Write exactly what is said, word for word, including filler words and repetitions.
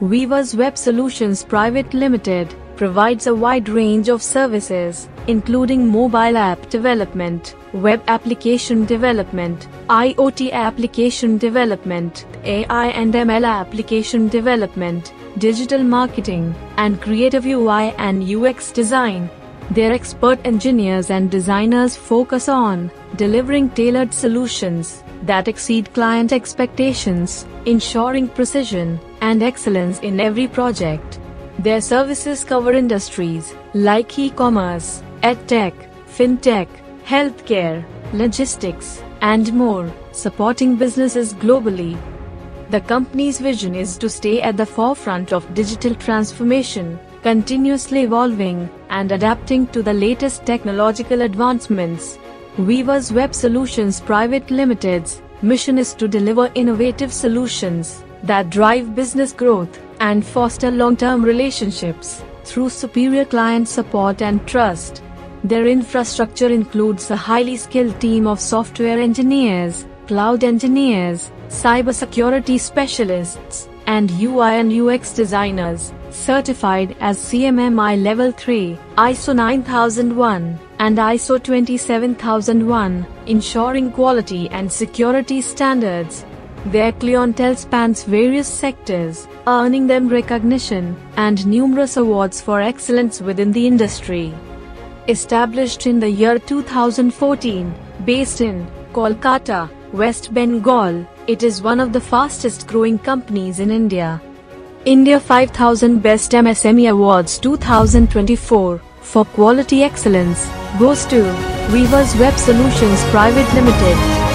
Weavers Web Solutions Private Limited provides a wide range of services, including mobile app development, web application development, I O T application development, A I and M L application development, digital marketing, and creative U I and U X design. Their expert engineers and designers focus on delivering tailored solutions that exceed client expectations, ensuring precision and excellence in every project. Their services cover industries like e-commerce, EdTech, FinTech, healthcare, logistics, and more, supporting businesses globally. The company's vision is to stay at the forefront of digital transformation, continuously evolving and adapting to the latest technological advancements. Weavers Web Solutions Private Limited's mission is to deliver innovative solutions that drive business growth and foster long-term relationships through superior client support and trust. Their infrastructure includes a highly skilled team of software engineers, cloud engineers, cybersecurity specialists, and U I and U X designers, certified as C M M I Level three, I S O nine thousand one, and I S O twenty-seven thousand one, ensuring quality and security standards. Their clientele spans various sectors, earning them recognition and numerous awards for excellence within the industry. Established in the year two thousand fourteen, based in Kolkata, West Bengal, it is one of the fastest growing companies in India. India five thousand Best M S M E Awards twenty twenty-four for quality excellence goes to Weavers Web Solutions Private Limited.